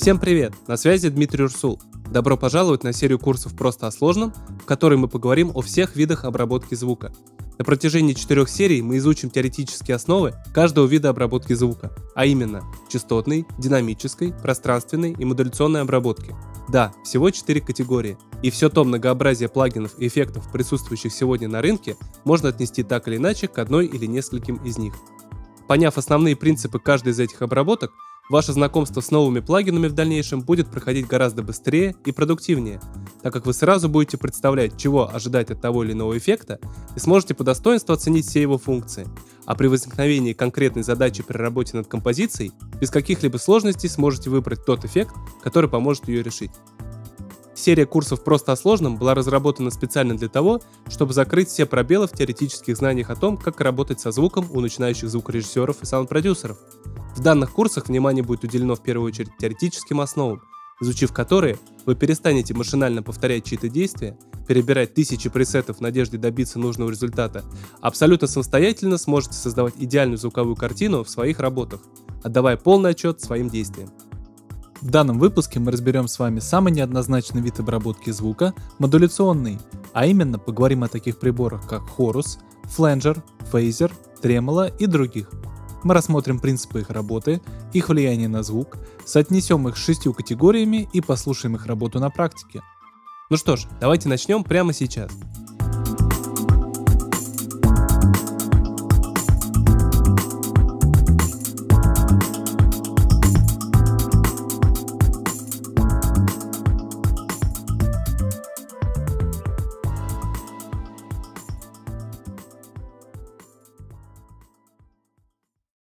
Всем привет! На связи Дмитрий Урсул. Добро пожаловать на серию курсов «Просто о сложном», в которой мы поговорим о всех видах обработки звука. На протяжении 4 серий мы изучим теоретические основы каждого вида обработки звука, а именно частотной, динамической, пространственной и модуляционной обработки. Да, всего 4 категории, и все то многообразие плагинов и эффектов, присутствующих сегодня на рынке, можно отнести так или иначе к одной или нескольким из них. Поняв основные принципы каждой из этих обработок, ваше знакомство с новыми плагинами в дальнейшем будет проходить гораздо быстрее и продуктивнее, так как вы сразу будете представлять, чего ожидать от того или иного эффекта, и сможете по достоинству оценить все его функции, а при возникновении конкретной задачи при работе над композицией без каких-либо сложностей сможете выбрать тот эффект, который поможет ее решить. Серия курсов «Просто о сложном» была разработана специально для того, чтобы закрыть все пробелы в теоретических знаниях о том, как работать со звуком у начинающих звукорежиссеров и саунд-продюсеров. В данных курсах внимание будет уделено в первую очередь теоретическим основам, изучив которые, вы перестанете машинально повторять чьи-то действия, перебирать тысячи пресетов в надежде добиться нужного результата, а абсолютно самостоятельно сможете создавать идеальную звуковую картину в своих работах, отдавая полный отчет своим действиям. В данном выпуске мы разберем с вами самый неоднозначный вид обработки звука – модуляционный, а именно поговорим о таких приборах, как хорус, фленджер, фейзер, тремоло и других. Мы рассмотрим принципы их работы, их влияние на звук, соотнесем их с 6 категориями и послушаем их работу на практике. Ну что ж, давайте начнем прямо сейчас.